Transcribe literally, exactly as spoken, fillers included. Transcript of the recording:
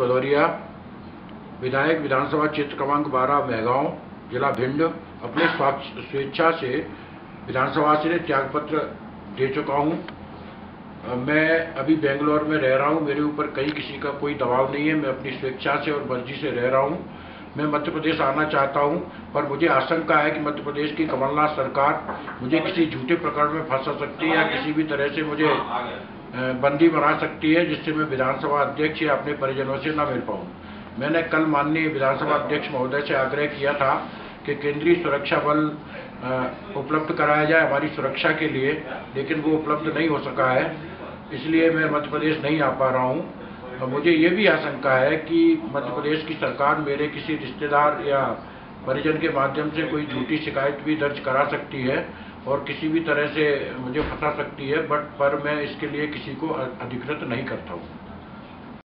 भदौरिया विधायक विधानसभा क्षेत्र क्रमांक बारह मैगांव जिला भिंड अपने स्वेच्छा से विधानसभा से त्यागपत्र दे चुका हूं। मैं अभी बेंगलोर में रह रहा हूं। मेरे ऊपर कहीं किसी का कोई दबाव नहीं है। मैं अपनी स्वेच्छा से और मर्जी से रह रहा हूं। मैं मध्य प्रदेश आना चाहता हूं, पर मुझे आशंका है कि मध्य प्रदेश की कमलनाथ सरकार मुझे किसी झूठे प्रकरण में फंसा सकती है या किसी भी तरह से मुझे बंदी बना सकती है, जिससे मैं विधानसभा अध्यक्ष या अपने परिजनों से ना मिल पाऊं। मैंने कल माननीय विधानसभा अध्यक्ष महोदय से आग्रह किया था कि केंद्रीय सुरक्षा बल उपलब्ध कराया जाए हमारी सुरक्षा के लिए, लेकिन वो उपलब्ध नहीं हो सका है। इसलिए मैं मध्य प्रदेश नहीं आ पा रहा हूँ। मुझे ये भी आशंका है कि मध्य प्रदेश की सरकार मेरे किसी रिश्तेदार या परिजन के माध्यम से कोई झूठी शिकायत भी दर्ज करा सकती है और किसी भी तरह से मुझे फंसा सकती है, बट पर मैं इसके लिए किसी को अधिकृत नहीं करता हूँ।